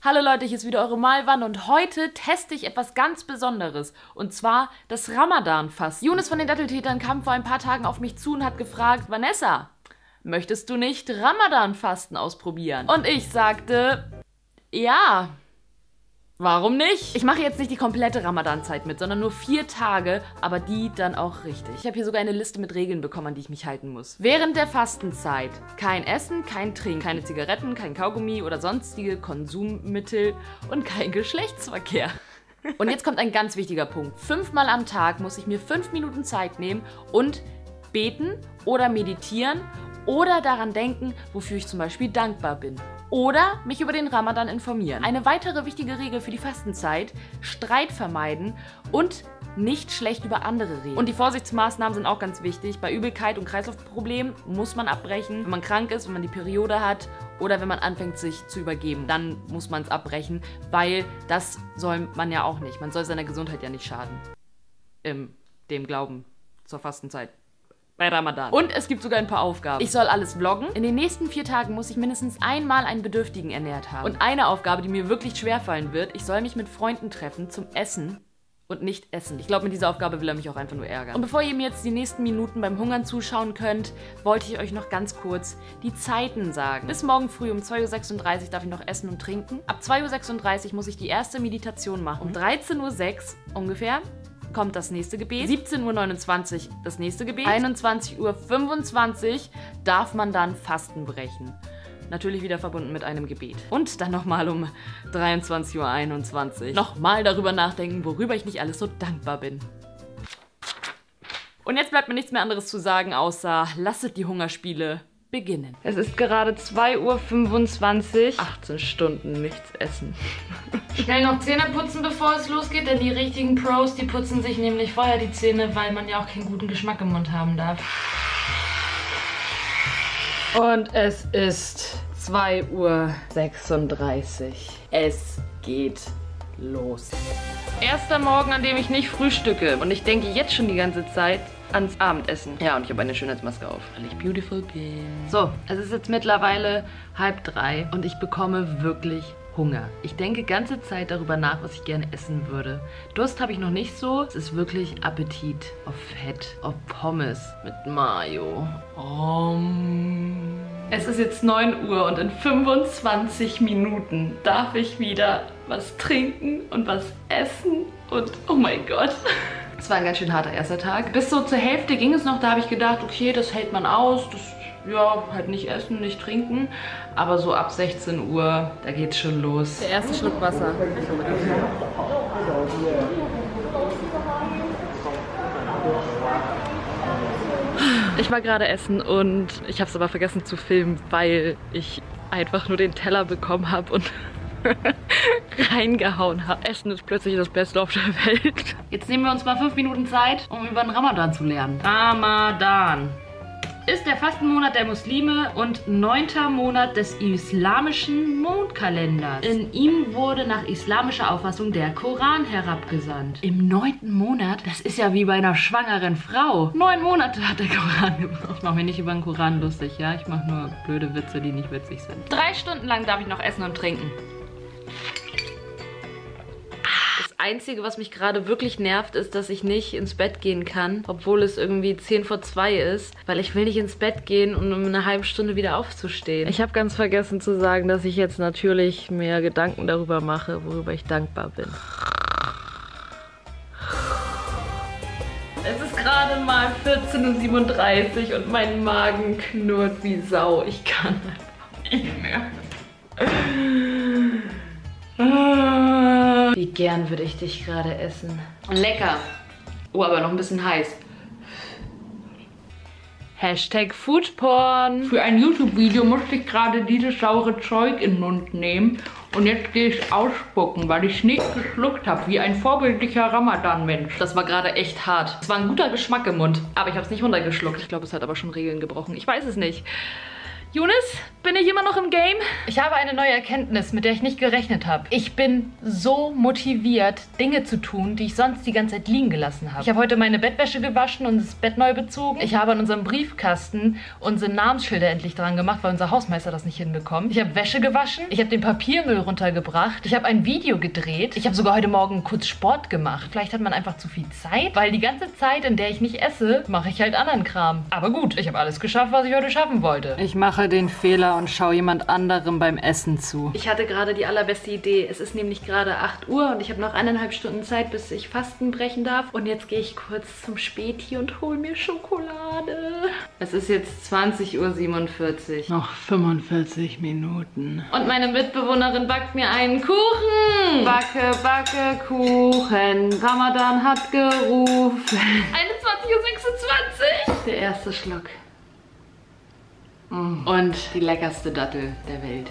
Hallo Leute, hier ist wieder eure Malwanne und heute teste ich etwas ganz Besonderes und zwar das Ramadan-Fasten. Younes von den Datteltätern kam vor ein paar Tagen auf mich zu und hat gefragt, Vanessa, möchtest du nicht Ramadan-Fasten ausprobieren? Und ich sagte, ja, warum nicht? Ich mache jetzt nicht die komplette Ramadan-Zeit mit, sondern nur 4 Tage, aber die dann auch richtig. Ich habe hier sogar eine Liste mit Regeln bekommen, an die ich mich halten muss. Während der Fastenzeit kein Essen, kein Trinken, keine Zigaretten, kein Kaugummi oder sonstige Konsummittel und kein Geschlechtsverkehr. Und jetzt kommt ein ganz wichtiger Punkt. 5-mal am Tag muss ich mir 5 Minuten Zeit nehmen und beten oder meditieren oder daran denken, wofür ich zum Beispiel dankbar bin. Oder mich über den Ramadan informieren. Eine weitere wichtige Regel für die Fastenzeit, Streit vermeiden und nicht schlecht über andere reden. Und die Vorsichtsmaßnahmen sind auch ganz wichtig. Bei Übelkeit und Kreislaufproblemen muss man abbrechen. Wenn man krank ist, wenn man die Periode hat oder wenn man anfängt, sich zu übergeben, dann muss man es abbrechen, weil das soll man ja auch nicht. Man soll seiner Gesundheit ja nicht schaden. Dem Glauben zur Fastenzeit. Bei Ramadan. Und es gibt sogar ein paar Aufgaben. Ich soll alles vloggen. In den nächsten 4 Tagen muss ich mindestens einmal einen Bedürftigen ernährt haben. Und eine Aufgabe, die mir wirklich schwerfallen wird, ich soll mich mit Freunden treffen zum Essen und nicht essen. Ich glaube, mit dieser Aufgabe will er mich auch einfach nur ärgern. Und bevor ihr mir jetzt die nächsten Minuten beim Hungern zuschauen könnt, wollte ich euch noch ganz kurz die Zeiten sagen. Bis morgen früh um 2:36 Uhr darf ich noch essen und trinken. Ab 2:36 Uhr muss ich die erste Meditation machen. Um 13:06 Uhr ungefähr kommt das nächste Gebet, 17:29 Uhr das nächste Gebet, 21:25 Uhr darf man dann Fasten brechen. Natürlich wieder verbunden mit einem Gebet. Und dann nochmal um 23:21 Uhr nochmal darüber nachdenken, worüber ich nicht alles so dankbar bin. Und jetzt bleibt mir nichts mehr anderes zu sagen, außer lasset die Hungerspiele beginnen. Es ist gerade 2:25 Uhr. 18 Stunden nichts essen. Schnell noch Zähne putzen, bevor es losgeht, denn die richtigen Pros, die putzen sich nämlich vorher die Zähne, weil man ja auch keinen guten Geschmack im Mund haben darf. Und es ist 2:36 Uhr. Es geht los. Erster Morgen, an dem ich nicht frühstücke. Und ich denke jetzt schon die ganze Zeit ans Abendessen. Ja, und ich habe eine Schönheitsmaske auf, weil ich beautiful bin. So, es ist jetzt mittlerweile 2:30 Uhr und ich bekomme wirklich Hunger. Ich denke ganze Zeit darüber nach, was ich gerne essen würde. Durst habe ich noch nicht so. Es ist wirklich Appetit auf Fett, auf Pommes mit Mayo. Es ist jetzt 9 Uhr und in 25 Minuten darf ich wieder was trinken und was essen und oh mein Gott. Es war ein ganz schön harter erster Tag. Bis so zur Hälfte ging es noch, da habe ich gedacht, okay, das hält man aus, das, ja, halt nicht essen, nicht trinken. Aber so ab 16 Uhr, da geht's schon los. Der erste Schluck Wasser. Ich war gerade essen und ich habe es aber vergessen zu filmen, weil ich einfach nur den Teller bekommen habe und reingehauen habe. Essen ist plötzlich das Beste auf der Welt. Jetzt nehmen wir uns mal 5 Minuten Zeit, um über den Ramadan zu lernen. Ramadan ist der Fastenmonat der Muslime und 9. Monat des islamischen Mondkalenders. In ihm wurde nach islamischer Auffassung der Koran herabgesandt. Im 9. Monat? Das ist ja wie bei einer schwangeren Frau. 9 Monate hat der Koran gebraucht. Ich mache mir nicht über den Koran lustig, ja? Ich mache nur blöde Witze, die nicht witzig sind. 3 Stunden lang darf ich noch essen und trinken. Einzige, was mich gerade wirklich nervt, ist, dass ich nicht ins Bett gehen kann, obwohl es irgendwie 2:10 Uhr ist, weil ich will nicht ins Bett gehen, um in einer halben Stunde wieder aufzustehen. Ich habe ganz vergessen zu sagen, dass ich jetzt natürlich mir Gedanken darüber mache, worüber ich dankbar bin. Es ist gerade mal 14:37 Uhr und mein Magen knurrt wie Sau. Ich kann einfach nicht mehr. Wie gern würde ich dich gerade essen. Lecker. Oh, aber noch ein bisschen heiß. #Foodporn. Für ein YouTube-Video musste ich gerade dieses saure Zeug in den Mund nehmen. Und jetzt gehe ich es ausspucken, weil ich es nicht geschluckt habe. Wie ein vorbildlicher Ramadan-Mensch. Das war gerade echt hart. Es war ein guter Geschmack im Mund, aber ich habe es nicht runtergeschluckt. Ich glaube, es hat aber schon Regeln gebrochen. Ich weiß es nicht. Younes, bin ich immer noch im Game? Ich habe eine neue Erkenntnis, mit der ich nicht gerechnet habe. Ich bin so motiviert, Dinge zu tun, die ich sonst die ganze Zeit liegen gelassen habe. Ich habe heute meine Bettwäsche gewaschen und das Bett neu bezogen. Ich habe an unserem Briefkasten unsere Namensschilder endlich dran gemacht, weil unser Hausmeister das nicht hinbekommt. Ich habe Wäsche gewaschen. Ich habe den Papiermüll runtergebracht. Ich habe ein Video gedreht. Ich habe sogar heute Morgen kurz Sport gemacht. Vielleicht hat man einfach zu viel Zeit, weil die ganze Zeit, in der ich nicht esse, mache ich halt anderen Kram. Aber gut, ich habe alles geschafft, was ich heute schaffen wollte. Ich mache den Fehler und schaue jemand anderem beim Essen zu. Ich hatte gerade die allerbeste Idee. Es ist nämlich gerade 8 Uhr und ich habe noch 1,5 Stunden Zeit, bis ich Fasten brechen darf. Und jetzt gehe ich kurz zum Späti und hole mir Schokolade. Es ist jetzt 20:47 Uhr. Noch 45 Minuten. Und meine Mitbewohnerin backt mir einen Kuchen. Backe, backe, Kuchen. Ramadan hat gerufen. 21:26 Uhr. Der erste Schluck. Und die leckerste Dattel der Welt.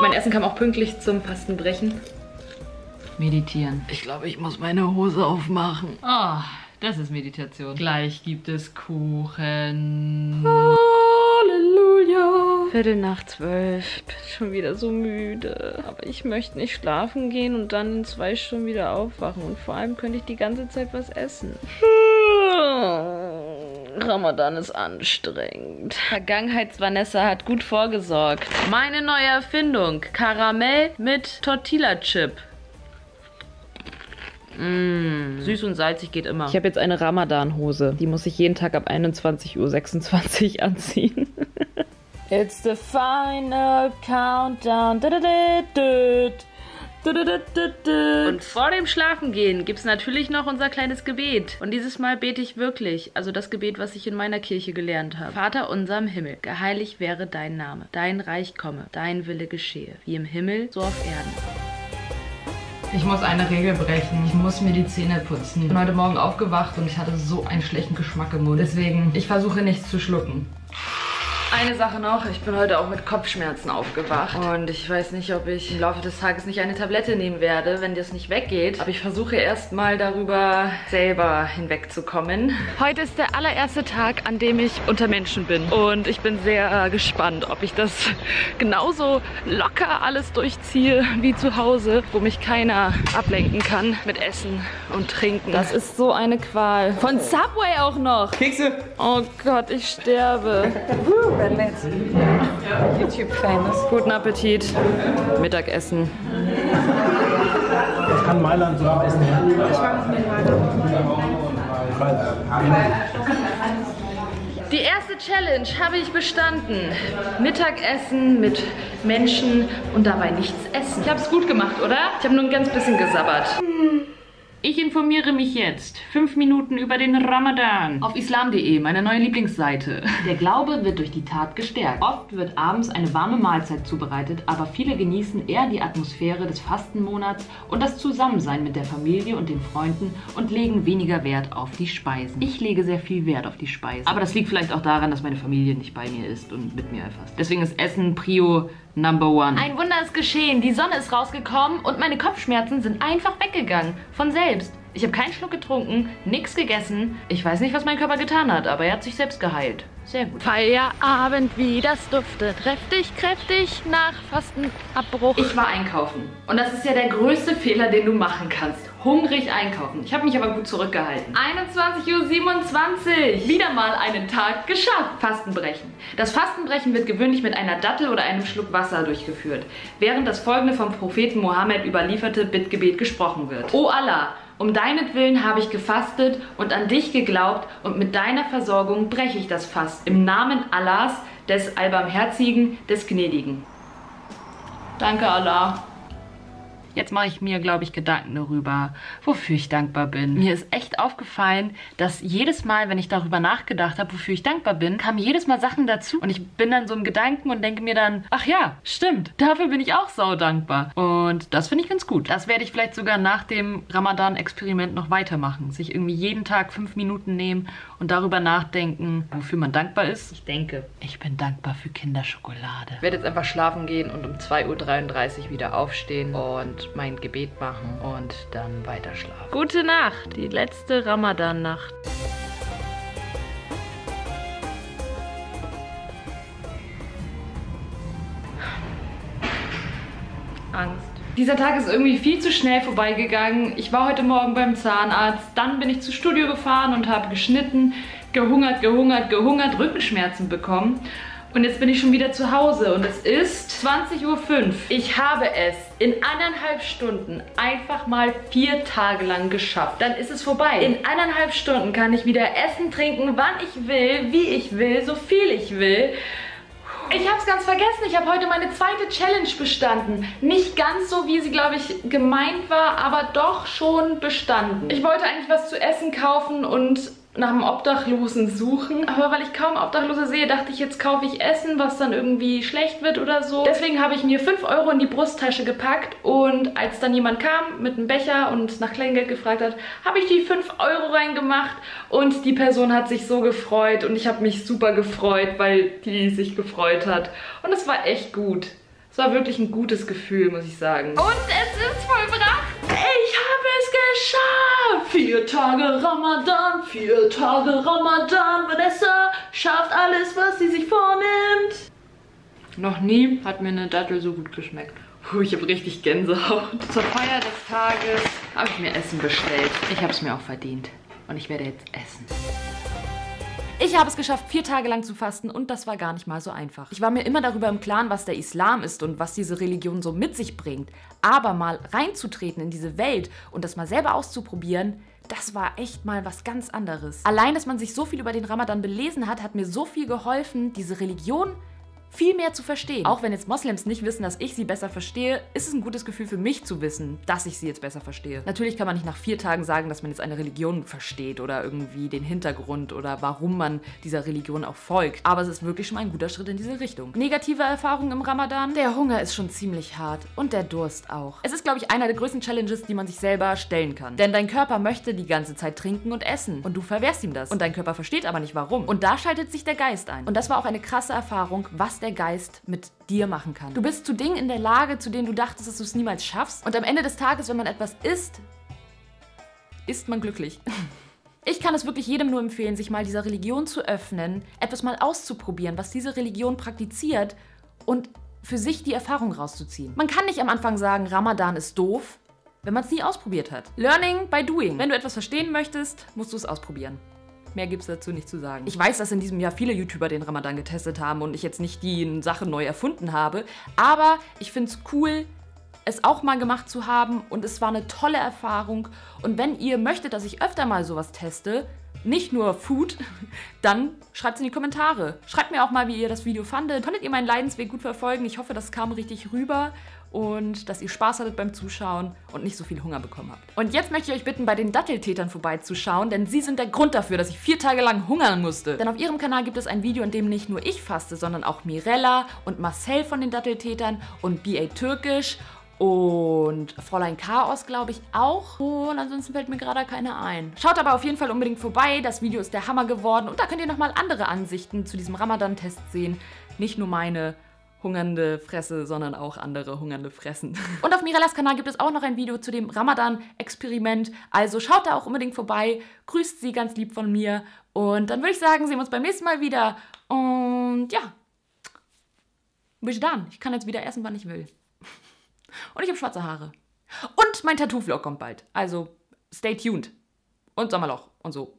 Mein Essen kam auch pünktlich zum Fastenbrechen. Meditieren. Ich glaube, ich muss meine Hose aufmachen. Ah, das ist Meditation. Gleich gibt es Kuchen. Halleluja. 23:15 Uhr. Ich bin schon wieder so müde. Aber ich möchte nicht schlafen gehen und dann in 2 Stunden wieder aufwachen. Und vor allem könnte ich die ganze Zeit was essen. Ramadan ist anstrengend. Vergangenheits-Vanessa hat gut vorgesorgt. Meine neue Erfindung: Karamell mit Tortilla-Chip. Süß und salzig geht immer. Ich habe jetzt eine Ramadan-Hose. Die muss ich jeden Tag ab 21:26 Uhr anziehen. It's the final countdown. Und vor dem Schlafengehen gibt es natürlich noch unser kleines Gebet. Und dieses Mal bete ich wirklich, also das Gebet, was ich in meiner Kirche gelernt habe. Vater unser im Himmel, geheiligt wäre dein Name. Dein Reich komme, dein Wille geschehe, wie im Himmel, so auf Erden. Ich muss eine Regel brechen. Ich muss mir die Zähne putzen. Ich bin heute Morgen aufgewacht und ich hatte so einen schlechten Geschmack im Mund. Deswegen, ich versuche nichts zu schlucken. Eine Sache noch, ich bin heute auch mit Kopfschmerzen aufgewacht und ich weiß nicht, ob ich im Laufe des Tages nicht eine Tablette nehmen werde, wenn das nicht weggeht. Aber ich versuche erstmal darüber selber hinwegzukommen. Heute ist der allererste Tag, an dem ich unter Menschen bin und ich bin sehr gespannt, ob ich das genauso locker alles durchziehe wie zu Hause, wo mich keiner ablenken kann mit Essen und Trinken. Das ist so eine Qual. Von Subway auch noch. Kekse. Oh Gott, ich sterbe. YouTube-Famous. Guten Appetit. Mittagessen. Ich kann Mailand so essen. Ich mag es nicht Mailand. Die erste Challenge habe ich bestanden. Mittagessen mit Menschen und dabei nichts essen. Ich habe es gut gemacht, oder? Ich habe nur ein ganz bisschen gesabbert. Ich informiere mich jetzt 5 Minuten über den Ramadan auf islam.de, meiner neuen Lieblingsseite. Der Glaube wird durch die Tat gestärkt. Oft wird abends eine warme Mahlzeit zubereitet, aber viele genießen eher die Atmosphäre des Fastenmonats und das Zusammensein mit der Familie und den Freunden und legen weniger Wert auf die Speisen. Ich lege sehr viel Wert auf die Speisen, aber das liegt vielleicht auch daran, dass meine Familie nicht bei mir ist und mit mir erfasst. Deswegen ist Essen Prio Number One. Ein Wunder ist geschehen, die Sonne ist rausgekommen und meine Kopfschmerzen sind einfach weggegangen. Von selbst. Ich habe keinen Schluck getrunken, nichts gegessen. Ich weiß nicht, was mein Körper getan hat, aber er hat sich selbst geheilt. Sehr gut. Feierabend, wie das duftet. Kräftig, kräftig nach Fastenabbruch. Ich war einkaufen. Und das ist ja der größte Fehler, den du machen kannst. Hungrig einkaufen. Ich habe mich aber gut zurückgehalten. 21:27 Uhr. Wieder mal einen Tag geschafft. Fastenbrechen. Das Fastenbrechen wird gewöhnlich mit einer Dattel oder einem Schluck Wasser durchgeführt, während das folgende vom Propheten Mohammed überlieferte Bittgebet gesprochen wird. O Allah, um deinetwillen habe ich gefastet und an dich geglaubt und mit deiner Versorgung breche ich das Fasten. Im Namen Allahs, des Allbarmherzigen, des Gnädigen. Danke Allah. Jetzt mache ich mir, glaube ich, Gedanken darüber, wofür ich dankbar bin. Mir ist echt aufgefallen, dass jedes Mal, wenn ich darüber nachgedacht habe, wofür ich dankbar bin, kamen jedes Mal Sachen dazu. Und ich bin dann so im Gedanken und denke mir dann, ach ja, stimmt, dafür bin ich auch sau dankbar. Und das finde ich ganz gut. Das werde ich vielleicht sogar nach dem Ramadan-Experiment noch weitermachen. Sich irgendwie jeden Tag 5 Minuten nehmen und darüber nachdenken, wofür man dankbar ist. Ich denke, ich bin dankbar für Kinderschokolade. Ich werde jetzt einfach schlafen gehen und um 2:33 Uhr wieder aufstehen und mein Gebet machen und dann weiter schlafen. Gute Nacht, die letzte Ramadan-Nacht. Angst. Dieser Tag ist irgendwie viel zu schnell vorbeigegangen. Ich war heute Morgen beim Zahnarzt, dann bin ich zum Studio gefahren und habe geschnitten, gehungert, Rückenschmerzen bekommen. Und jetzt bin ich schon wieder zu Hause und es ist 20.05 Uhr. Ich habe es in 1,5 Stunden einfach mal 4 Tage lang geschafft. Dann ist es vorbei. In 1,5 Stunden kann ich wieder essen, trinken, wann ich will, wie ich will, so viel ich will. Ich habe es ganz vergessen. Ich habe heute meine zweite Challenge bestanden. Nicht ganz so, wie sie, glaube ich, gemeint war, aber doch schon bestanden. Ich wollte eigentlich was zu essen kaufen und nach einem Obdachlosen suchen. Aber weil ich kaum Obdachlose sehe, dachte ich, jetzt kaufe ich Essen, was dann irgendwie schlecht wird oder so. Deswegen habe ich mir 5 Euro in die Brusttasche gepackt und als dann jemand kam mit einem Becher und nach Kleingeld gefragt hat, habe ich die 5 Euro reingemacht und die Person hat sich so gefreut und ich habe mich super gefreut, weil die sich gefreut hat. Und es war echt gut. Es war wirklich ein gutes Gefühl, muss ich sagen. Und es ist vollbracht. Ich habe es geschafft. 4 Tage Ramadan, 4 Tage Ramadan. Vanessa schafft alles, was sie sich vornimmt. Noch nie hat mir eine Dattel so gut geschmeckt. Puh, ich habe richtig Gänsehaut. Zur Feier des Tages habe ich mir Essen bestellt. Ich habe es mir auch verdient. Und ich werde jetzt essen. Ich habe es geschafft, 4 Tage lang zu fasten und das war gar nicht mal so einfach. Ich war mir immer darüber im Klaren, was der Islam ist und was diese Religion so mit sich bringt. Aber mal reinzutreten in diese Welt und das mal selber auszuprobieren, das war echt mal was ganz anderes. Allein, dass man sich so viel über den Ramadan belesen hat, hat mir so viel geholfen, diese Religion viel mehr zu verstehen. Auch wenn jetzt Moslems nicht wissen, dass ich sie besser verstehe, ist es ein gutes Gefühl für mich zu wissen, dass ich sie jetzt besser verstehe. Natürlich kann man nicht nach 4 Tagen sagen, dass man jetzt eine Religion versteht oder irgendwie den Hintergrund oder warum man dieser Religion auch folgt. Aber es ist wirklich schon ein guter Schritt in diese Richtung. Negative Erfahrungen im Ramadan? Der Hunger ist schon ziemlich hart und der Durst auch. Es ist, glaube ich, einer der größten Challenges, die man sich selber stellen kann. Denn dein Körper möchte die ganze Zeit trinken und essen und du verwehrst ihm das. Und dein Körper versteht aber nicht warum. Und da schaltet sich der Geist ein. Und das war auch eine krasse Erfahrung, was der Geist mit dir machen kann. Du bist zu Dingen in der Lage, zu denen du dachtest, dass du es niemals schaffst. Und am Ende des Tages, wenn man etwas isst, ist man glücklich. Ich kann es wirklich jedem nur empfehlen, sich mal dieser Religion zu öffnen, etwas mal auszuprobieren, was diese Religion praktiziert und für sich die Erfahrung rauszuziehen. Man kann nicht am Anfang sagen, Ramadan ist doof, wenn man es nie ausprobiert hat. Learning by doing. Wenn du etwas verstehen möchtest, musst du es ausprobieren. Mehr gibt es dazu nicht zu sagen. Ich weiß, dass in diesem Jahr viele YouTuber den Ramadan getestet haben und ich jetzt nicht die Sache neu erfunden habe, aber ich finde es cool, es auch mal gemacht zu haben und es war eine tolle Erfahrung und wenn ihr möchtet, dass ich öfter mal sowas teste, nicht nur Food, dann schreibt es in die Kommentare. Schreibt mir auch mal, wie ihr das Video fandet. Konntet ihr meinen Leidensweg gut verfolgen? Ich hoffe, das kam richtig rüber und dass ihr Spaß hattet beim Zuschauen und nicht so viel Hunger bekommen habt. Und jetzt möchte ich euch bitten, bei den Datteltätern vorbeizuschauen, denn sie sind der Grund dafür, dass ich 4 Tage lang hungern musste. Denn auf ihrem Kanal gibt es ein Video, in dem nicht nur ich faste, sondern auch Mirella und Marcel von den Datteltätern und BA Türkisch und Fräulein Chaos, glaube ich, auch. Und ansonsten fällt mir gerade keiner ein. Schaut aber auf jeden Fall unbedingt vorbei. Das Video ist der Hammer geworden. Und da könnt ihr nochmal andere Ansichten zu diesem Ramadan-Test sehen. Nicht nur meine hungernde Fresse, sondern auch andere hungernde Fressen. Und auf Mirellas Kanal gibt es auch noch ein Video zu dem Ramadan-Experiment. Also schaut da auch unbedingt vorbei. Grüßt sie ganz lieb von mir. Und dann würde ich sagen, sehen wir uns beim nächsten Mal wieder. Und ja. Bis dann. Ich kann jetzt wieder essen, wann ich will. Und ich habe schwarze Haare. Und mein Tattoo-Vlog kommt bald. Also stay tuned. Und Sommerloch und so.